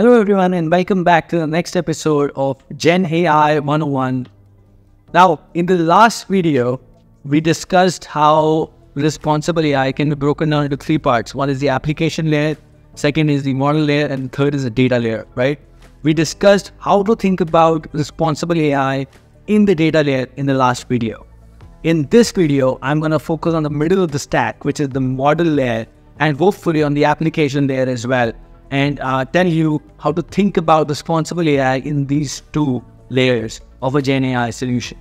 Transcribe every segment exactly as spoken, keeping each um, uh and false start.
Hello everyone and welcome back to the next episode of Gen A I one oh one. Now, in the last video, we discussed how responsible A I can be broken down into three parts. One is the application layer, second is the model layer, and third is the data layer, right? We discussed how to think about responsible A I in the data layer in the last video. In this video, I'm going to focus on the middle of the stack, which is the model layer, and hopefully on the application layer as well, and uh, tell you how to think about responsible A I in these two layers of a Gen A I solution.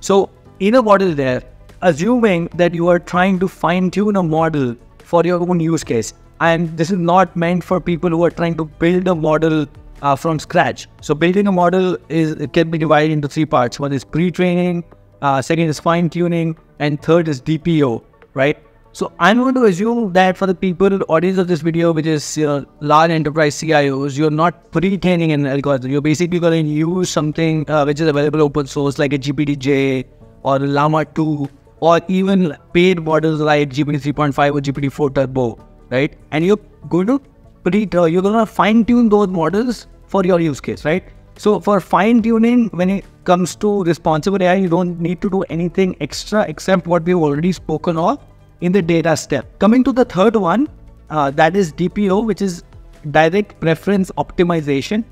So in a model layer, assuming that you are trying to fine tune a model for your own use case, and this is not meant for people who are trying to build a model uh, from scratch. So building a model is it can be divided into three parts. One is pre-training, uh, second is fine tuning, and third is D P O, right? So I'm going to assume that for the people, the audience of this video, which is you know, large enterprise C I Os, you're not pre-training an algorithm. You're basically going to use something uh, which is available open source, like a G P T J or Llama Two, or even paid models like G P T Three Point Five or G P T Four Turbo, right? And you're going to pre you're going to fine-tune those models for your use case, right? So for fine-tuning, when it comes to responsible A I, you don't need to do anything extra except what we've already spoken of in the data step. Coming to the third one, uh, that is D P O, which is Direct Preference Optimization.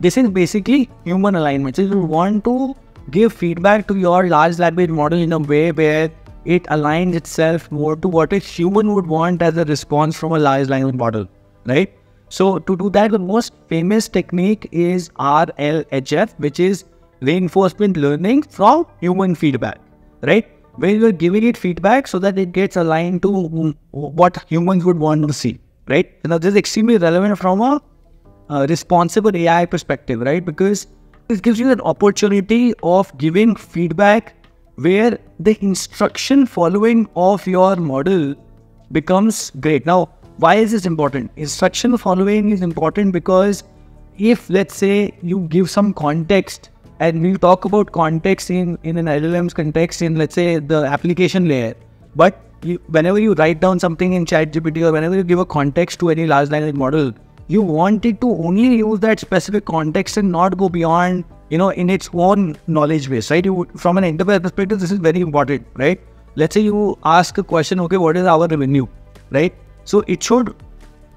This is basically human alignment. So you want to give feedback to your large language model in a way where it aligns itself more to what a human would want as a response from a large language model, right? So to do that, the most famous technique is R L H F, which is reinforcement learning from human feedback, right? Where you're giving it feedback so that it gets aligned to what humans would want to see, right? Now, this is extremely relevant from a uh, responsible A I perspective, right? Because this gives you an opportunity of giving feedback where the instruction following of your model becomes great. Now, why is this important? Instruction following is important because if, let's say, you give some context, and we'll talk about context in, in an L L M's context in, let's say, the application layer. But you, whenever you write down something in ChatGPT or whenever you give a context to any large language model, you want it to only use that specific context and not go beyond, you know, in its own knowledge base, right? You, from an enterprise perspective, this is very important, right? Let's say you ask a question, okay, what is our revenue, right? So it should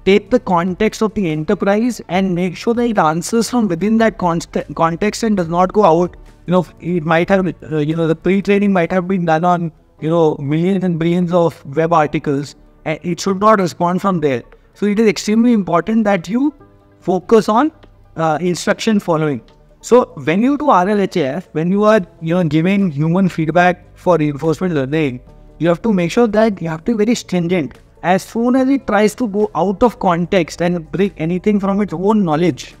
take the context of the enterprise and make sure that it answers from within that context and does not go out. You know, it might have, uh, you know, the pre-training might have been done on, you know, millions and billions of web articles, and it should not respond from there. So it is extremely important that you focus on uh, instruction following. So when you do R L H F, when you are, you know, giving human feedback for reinforcement learning, you have to make sure that you have to be very stringent. As soon as it tries to go out of context and break anything from its own knowledge,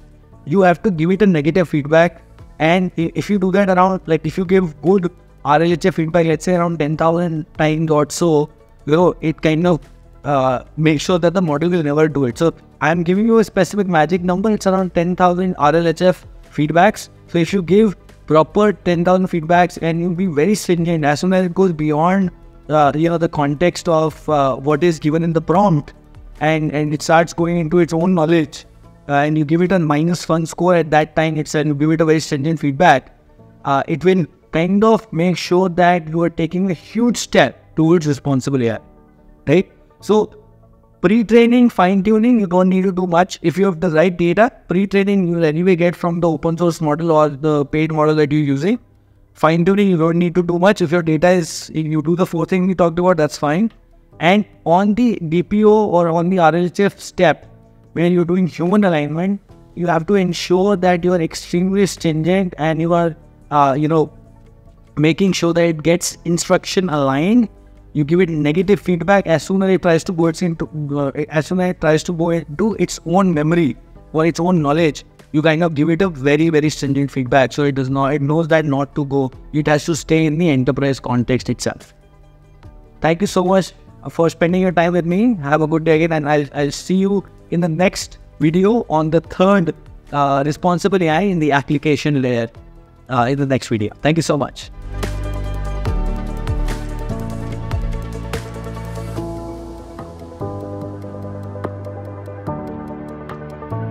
you have to give it a negative feedback. And if you do that around, like if you give good R L H F feedback, let's say around ten thousand times or so, you know, it kind of uh, makes sure that the model will never do it. So I'm giving you a specific magic number. It's around ten thousand R L H F feedbacks. So if you give proper ten thousand feedbacks and you'll be very stringent, as soon as it goes beyond Uh, you know, the context of uh, what is given in the prompt, and and it starts going into its own knowledge, uh, and you give it a minus one score at that time itself, and you give it a very stringent feedback, uh, it will kind of make sure that you are taking a huge step towards responsible A I, right? So pre-training, fine-tuning, you don't need to do much. If you have the right data, pre-training you will anyway get from the open source model or the paid model that you're using. Fine-tuning, you don't need to do much. If your data is, if you do the four thing we talked about, that's fine. And on the D P O or on the R L H F step, when you're doing human alignment, you have to ensure that you are extremely stringent and you are, uh, you know, making sure that it gets instruction aligned. You give it negative feedback as soon as it tries to go into, uh, as soon as it tries to go into its own memory or its own knowledge. You kind of give it a very, very stringent feedback, so it does not, it knows that not to go. It has to stay in the enterprise context itself. Thank you so much for spending your time with me. Have a good day again, and I'll, I'll see you in the next video on the third uh, responsible A I in the application layer uh, in the next video. Thank you so much.